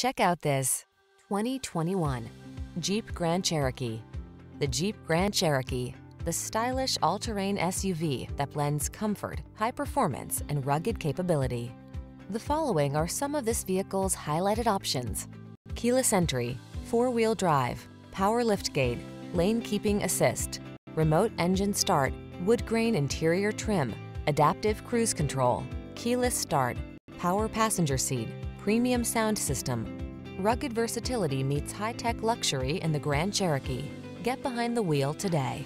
Check out this 2021 Jeep Grand Cherokee. The Jeep Grand Cherokee, the stylish all-terrain SUV that blends comfort, high performance, and rugged capability. The following are some of this vehicle's highlighted options: keyless entry, four-wheel drive, power liftgate, lane keeping assist, remote engine start, wood grain interior trim, adaptive cruise control, keyless start, power passenger seat, premium sound system. Rugged versatility meets high-tech luxury in the Grand Cherokee. Get behind the wheel today.